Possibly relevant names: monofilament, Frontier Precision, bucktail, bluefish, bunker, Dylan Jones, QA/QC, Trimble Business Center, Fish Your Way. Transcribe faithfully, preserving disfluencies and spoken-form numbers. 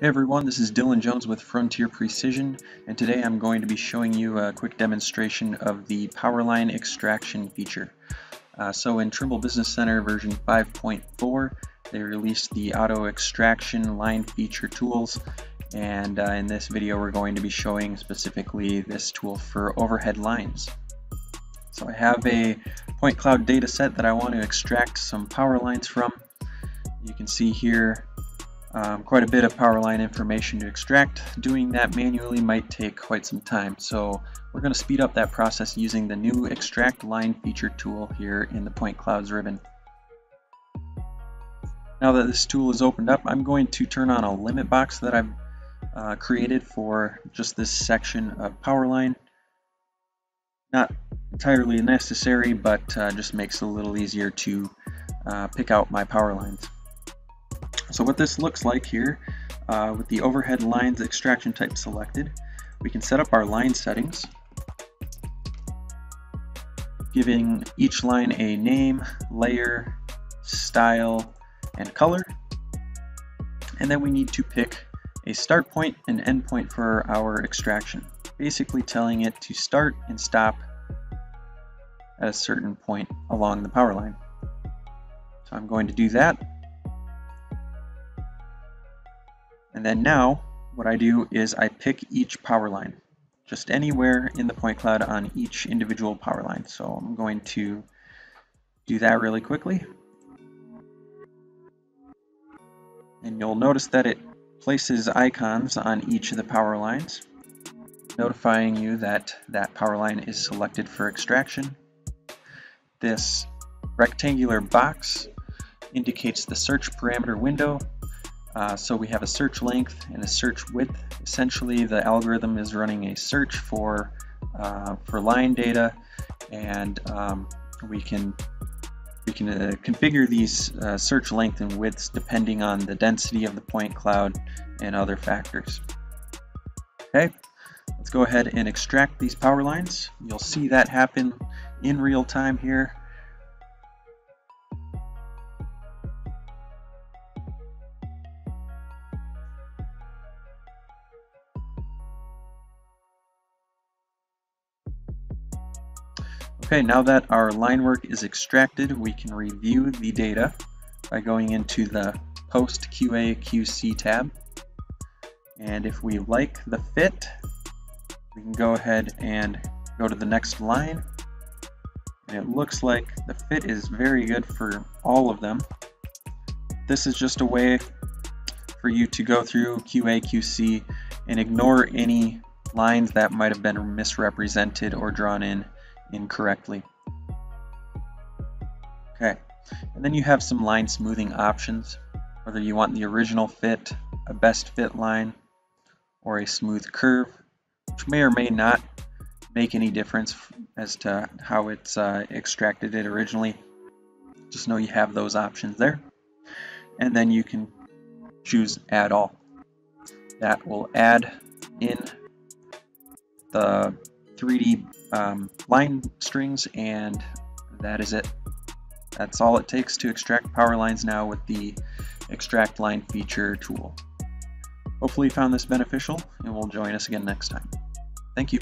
Hey everyone, this is Dylan Jones with Frontier Precision, and today I'm going to be showing you a quick demonstration of the power line extraction feature. Uh, so in Trimble Business Center version five point four, they released the auto extraction line feature tools, and uh, in this video we're going to be showing specifically this tool for overhead lines. So I have a point cloud data set that I want to extract some power lines from. You can see here Um, quite a bit of power line information to extract. Doing that manually might take quite some time, so we're going to speed up that process using the new extract line feature tool here in the point clouds ribbon. Now that this tool is opened up, I'm going to turn on a limit box that I've uh, created for just this section of power line. Not entirely necessary, but uh, just makes it a little easier to uh, pick out my power lines. So what this looks like here, uh, with the overhead lines extraction type selected, we can set up our line settings, giving each line a name, layer, style, and color. And then we need to pick a start point and end point for our extraction, basically telling it to start and stop at a certain point along the power line. So I'm going to do that. And then now, what I do is I pick each power line, just anywhere in the point cloud on each individual power line. So I'm going to do that really quickly. And you'll notice that it places icons on each of the power lines, notifying you that that power line is selected for extraction. This rectangular box indicates the search parameter window. Uh, so we have a search length and a search width. Essentially, the algorithm is running a search for uh, for line data, and um, we can we can uh, configure these uh, search length and widths depending on the density of the point cloud and other factors. Okay, let's go ahead and extract these power lines. You'll see that happen in real time here. Okay, now that our line work is extracted, we can review the data by going into the Post Q A Q C tab. And if we like the fit, we can go ahead and go to the next line. And it looks like the fit is very good for all of them. This is just a way for you to go through Q A Q C and ignore any lines that might have been misrepresented or drawn in incorrectly. Okay, and then you have some line smoothing options, whether you want the original fit, a best fit line, or a smooth curve, which may or may not make any difference as to how it's uh, extracted it originally. Just know you have those options there. And then you can choose add all. That will add in the three D um, line strings, and that is it. That's all it takes to extract power lines now with the extract line feature tool. Hopefully you found this beneficial, and will join us again next time. Thank you.